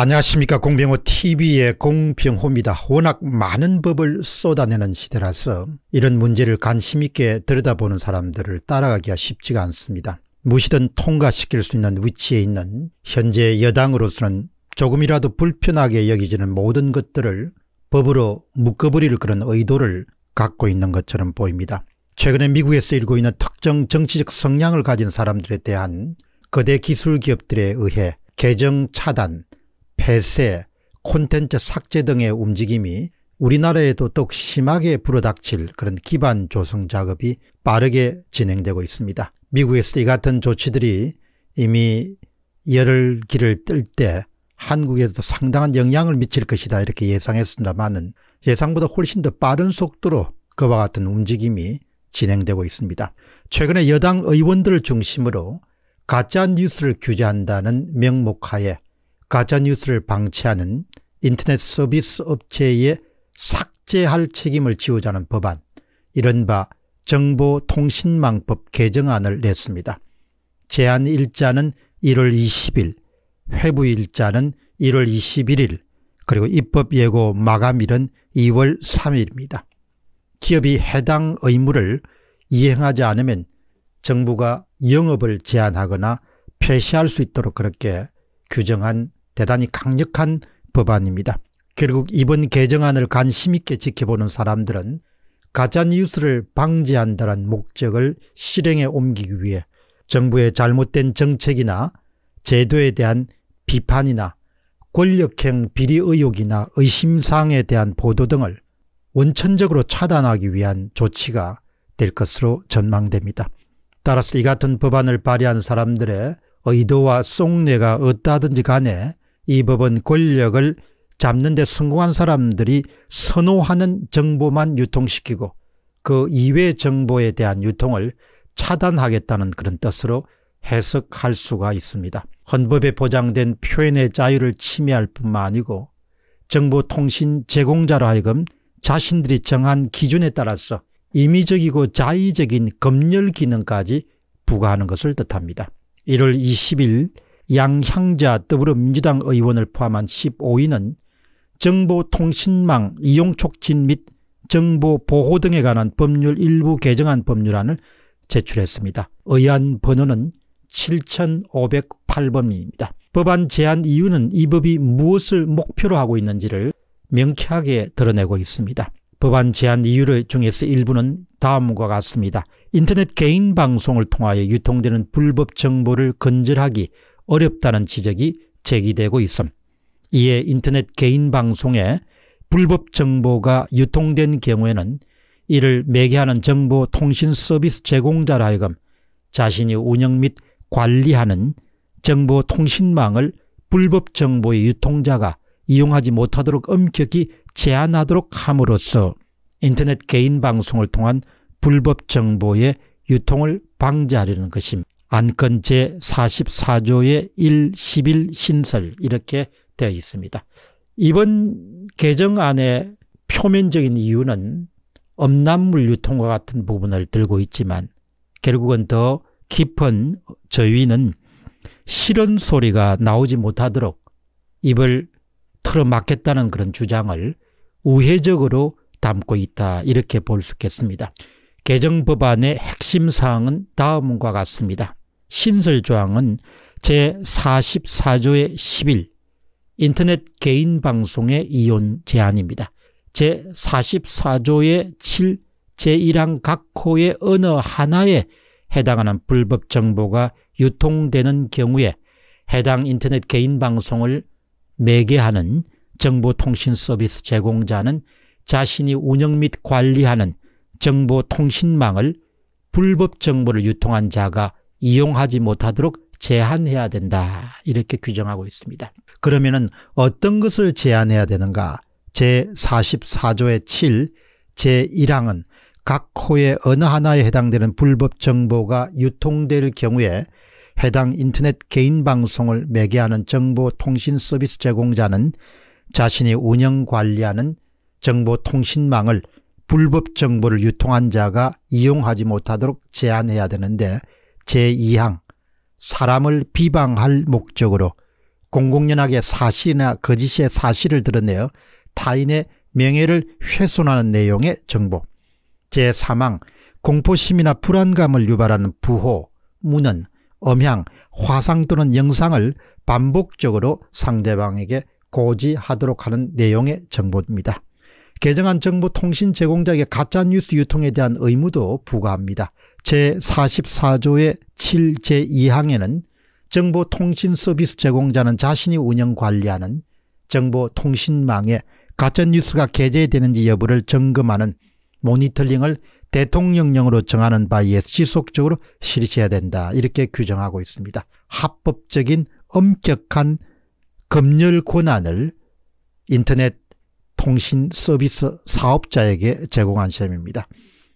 안녕하십니까. 공병호TV의 공병호입니다. 워낙 많은 법을 쏟아내는 시대라서 이런 문제를 관심 있게 들여다보는 사람들을 따라가기가 쉽지가 않습니다. 무시든 통과시킬 수 있는 위치에 있는 현재 여당으로서는 조금이라도 불편하게 여기지는 모든 것들을 법으로 묶어버릴 그런 의도를 갖고 있는 것처럼 보입니다. 최근에 미국에서 일고 있는 특정 정치적 성향을 가진 사람들에 대한 거대 기술기업들에 의해 계정 차단, 폐쇄, 콘텐츠 삭제 등의 움직임이 우리나라에도 더욱 심하게 불어닥칠 그런 기반 조성 작업이 빠르게 진행되고 있습니다. 미국에서 이 같은 조치들이 이미 열흘 길을 뜰 때 한국에도 상당한 영향을 미칠 것이다 이렇게 예상했습니다만은 예상보다 훨씬 더 빠른 속도로 그와 같은 움직임이 진행되고 있습니다. 최근에 여당 의원들을 중심으로 가짜뉴스를 규제한다는 명목하에 가짜뉴스를 방치하는 인터넷 서비스 업체에 삭제할 책임을 지우자는 법안, 이른바 정보통신망법 개정안을 냈습니다. 제한 일자는 1월 20일, 회부 일자는 1월 21일, 그리고 입법 예고 마감일은 2월 3일입니다. 기업이 해당 의무를 이행하지 않으면 정부가 영업을 제한하거나 폐쇄할 수 있도록 그렇게 규정한 대단히 강력한 법안입니다. 결국 이번 개정안을 관심 있게 지켜보는 사람들은 가짜뉴스를 방지한다는 목적을 실행에 옮기기 위해 정부의 잘못된 정책이나 제도에 대한 비판이나 권력형 비리 의혹이나 의심사항에 대한 보도 등을 원천적으로 차단하기 위한 조치가 될 것으로 전망됩니다. 따라서 이 같은 법안을 발의한 사람들의 의도와 속내가 어떠하든지 간에 이 법은 권력을 잡는 데 성공한 사람들이 선호하는 정보만 유통시키고 그 이외의 정보에 대한 유통을 차단하겠다는 그런 뜻으로 해석할 수가 있습니다. 헌법에 보장된 표현의 자유를 침해할 뿐만 아니고 정보통신 제공자로 하여금 자신들이 정한 기준에 따라서 임의적이고 자의적인 검열 기능까지 부과하는 것을 뜻합니다. 1월 20일 양향자 더불어민주당 의원을 포함한 15인은 정보통신망 이용촉진 및 정보보호 등에 관한 법률 일부 개정안 법률안을 제출했습니다. 의안 번호는 7508번입니다. 법안 제안 이유는 이 법이 무엇을 목표로 하고 있는지를 명쾌하게 드러내고 있습니다. 법안 제안 이유 중에서 일부는 다음과 같습니다. 인터넷 개인 방송을 통하여 유통되는 불법 정보를 근절하기 어렵다는 지적이 제기되고 있음. 이에 인터넷 개인 방송에 불법 정보가 유통된 경우에는 이를 매개하는 정보통신 서비스 제공자로 하여금 자신이 운영 및 관리하는 정보통신망을 불법 정보의 유통자가 이용하지 못하도록 엄격히 제한하도록 함으로써 인터넷 개인 방송을 통한 불법 정보의 유통을 방지하려는 것임. 안건 제44조의 1, 11 신설 이렇게 되어 있습니다. 이번 개정안의 표면적인 이유는 음란물 유통과 같은 부분을 들고 있지만 결국은 더 깊은 저위는 싫은 소리가 나오지 못하도록 입을 틀어막겠다는 그런 주장을 우회적으로 담고 있다 이렇게 볼 수 있겠습니다. 개정법안의 핵심 사항은 다음과 같습니다. 신설조항은 제44조의 11 인터넷 개인 방송의 이용 제한입니다. 제44조의 7 제1항 각 호의 어느 하나에 해당하는 불법 정보가 유통되는 경우에 해당 인터넷 개인 방송을 매개하는 정보통신 서비스 제공자는 자신이 운영 및 관리하는 정보통신망을 불법 정보를 유통한 자가 이용하지 못하도록 제한해야 된다 이렇게 규정하고 있습니다. 그러면은 어떤 것을 제한해야 되는가? 제44조의 7, 제1항은 각 호의 어느 하나에 해당되는 불법 정보가 유통될 경우에 해당 인터넷 개인 방송을 매개하는 정보통신 서비스 제공자는 자신이 운영 관리하는 정보통신망을 불법 정보를 유통한 자가 이용하지 못하도록 제한해야 되는데 제2항 사람을 비방할 목적으로 공공연하게 사실이나 거짓의 사실을 드러내어 타인의 명예를 훼손하는 내용의 정보. 제3항 공포심이나 불안감을 유발하는 부호, 문언, 음향, 화상 또는 영상을 반복적으로 상대방에게 고지하도록 하는 내용의 정보입니다. 개정안 정보통신 제공자에게 가짜뉴스 유통에 대한 의무도 부과합니다. 제44조의 7, 제2항에는 정보통신서비스 제공자는 자신이 운영관리하는 정보통신망에 가짜뉴스가 게재되는지 여부를 점검하는 모니터링을 대통령령으로 정하는 바에 지속적으로 실시해야 된다, 이렇게 규정하고 있습니다. 합법적인 엄격한 검열 권한을 인터넷 통신 서비스 사업자에게 제공한 셈입니다.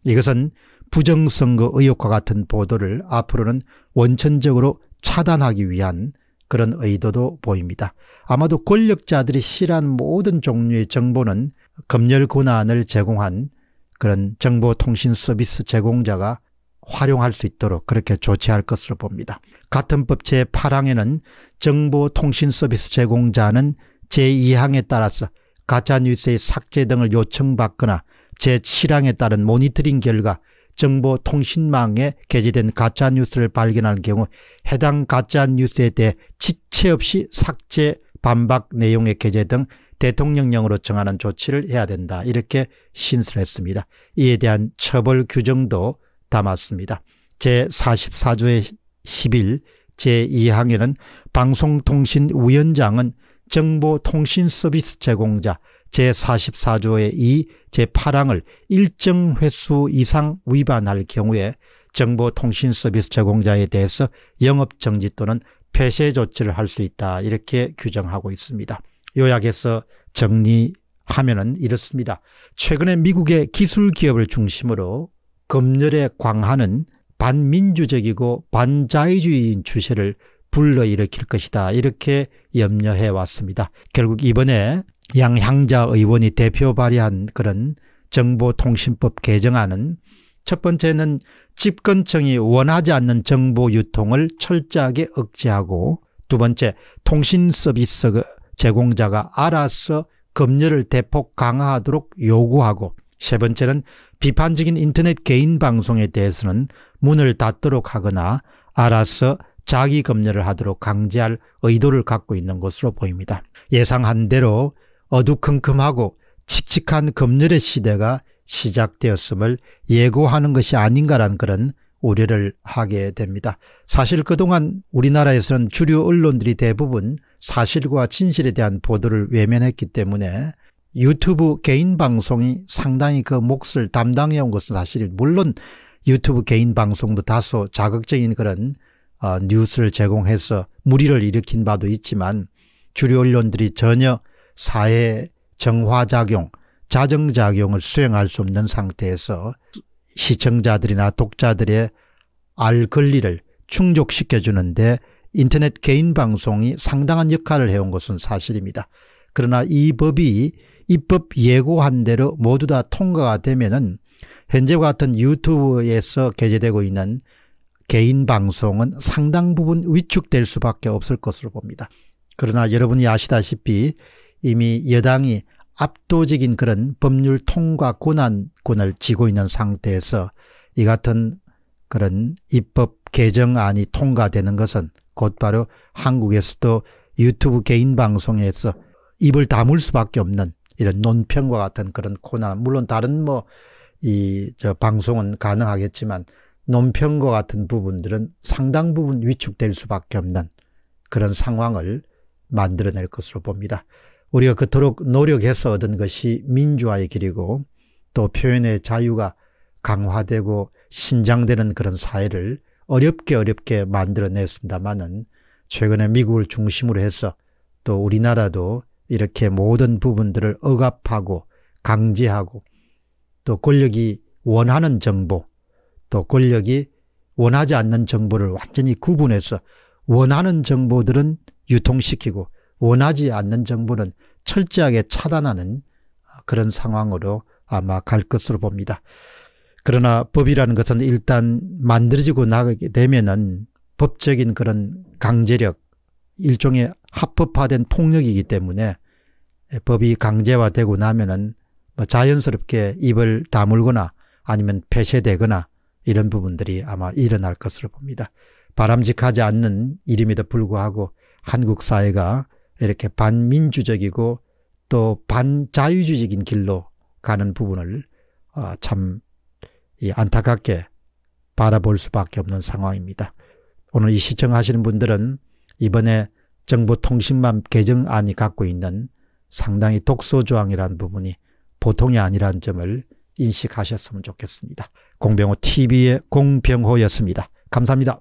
이것은 부정선거 의혹과 같은 보도를 앞으로는 원천적으로 차단하기 위한 그런 의도도 보입니다. 아마도 권력자들이 실한 모든 종류의 정보는 검열 권한을 제공한 그런 정보통신 서비스 제공자가 활용할 수 있도록 그렇게 조치할 것으로 봅니다. 같은 법 제8항에는 정보통신 서비스 제공자는 제2항에 따라서 가짜뉴스의 삭제 등을 요청받거나 제7항에 따른 모니터링 결과 정보통신망에 게재된 가짜뉴스를 발견할 경우 해당 가짜뉴스에 대해 지체 없이 삭제, 반박 내용의 게재 등 대통령령으로 정하는 조치를 해야 된다, 이렇게 신설했습니다. 이에 대한 처벌 규정도 담았습니다. 제44조의 11, 제2항에는 방송통신위원장은 정보통신서비스 제공자 제44조의 2, 제8항을 일정 횟수 이상 위반할 경우에 정보통신서비스 제공자에 대해서 영업정지 또는 폐쇄 조치를 할 수 있다, 이렇게 규정하고 있습니다. 요약해서 정리하면 이렇습니다. 최근에 미국의 기술기업을 중심으로 검열에 광하는 반민주적이고 반자유주의인 추세를 불러일으킬 것이다, 이렇게 염려해 왔습니다. 결국 이번에 양향자 의원이 대표 발의한 그런 정보통신법 개정안은 첫 번째는 집권청이 원하지 않는 정보 유통을 철저하게 억제하고, 두 번째 통신서비스 제공자가 알아서 검열을 대폭 강화하도록 요구하고, 세 번째는 비판적인 인터넷 개인 방송에 대해서는 문을 닫도록 하거나 알아서 자기 검열을 하도록 강제할 의도를 갖고 있는 것으로 보입니다. 예상한 대로 어두컴컴하고 칙칙한 검열의 시대가 시작되었음을 예고하는 것이 아닌가라는 그런 우려를 하게 됩니다. 사실 그동안 우리나라에서는 주류 언론들이 대부분 사실과 진실에 대한 보도를 외면했기 때문에 유튜브 개인 방송이 상당히 그 몫을 담당해온 것은 사실, 물론 유튜브 개인 방송도 다소 자극적인 그런 뉴스를 제공해서 물의를 일으킨 바도 있지만, 주류 언론들이 전혀 사회 정화작용, 자정작용을 수행할 수 없는 상태에서 시청자들이나 독자들의 알 권리를 충족시켜주는데 인터넷 개인 방송이 상당한 역할을 해온 것은 사실입니다. 그러나 이 법이 입법 예고한 대로 모두 다 통과가 되면은 현재와 같은 유튜브에서 게재되고 있는 개인 방송은 상당 부분 위축될 수밖에 없을 것으로 봅니다. 그러나 여러분이 아시다시피 이미 여당이 압도적인 그런 법률 통과 권한권을 쥐고 있는 상태에서 이 같은 그런 입법 개정안이 통과되는 것은 곧바로 한국에서도 유튜브 개인 방송에서 입을 다물 수밖에 없는 이런 논평과 같은 그런 고난, 물론 다른 방송은 가능하겠지만 논평과 같은 부분들은 상당 부분 위축될 수밖에 없는 그런 상황을 만들어낼 것으로 봅니다. 우리가 그토록 노력해서 얻은 것이 민주화의 길이고, 또 표현의 자유가 강화되고 신장되는 그런 사회를 어렵게 만들어냈습니다마는, 최근에 미국을 중심으로 해서 또 우리나라도 이렇게 모든 부분들을 억압하고 강제하고, 또 권력이 원하는 정보, 또 권력이 원하지 않는 정보를 완전히 구분해서 원하는 정보들은 유통시키고 원하지 않는 정보는 철저하게 차단하는 그런 상황으로 아마 갈 것으로 봅니다. 그러나 법이라는 것은 일단 만들어지고 나게 되면은 법적인 그런 강제력, 일종의 합법화된 폭력이기 때문에 법이 강제화되고 나면은 자연스럽게 입을 다물거나 아니면 폐쇄되거나 이런 부분들이 아마 일어날 것으로 봅니다. 바람직하지 않는 일임에도 불구하고 한국 사회가 이렇게 반민주적이고 또 반자유주의적인 길로 가는 부분을 참 안타깝게 바라볼 수밖에 없는 상황입니다. 오늘 이 시청하시는 분들은 이번에 정보통신망 개정안이 갖고 있는 상당히 독소조항이라는 부분이 보통이 아니라는 점을 인식하셨으면 좋겠습니다. 공병호 TV의 공병호였습니다. 감사합니다.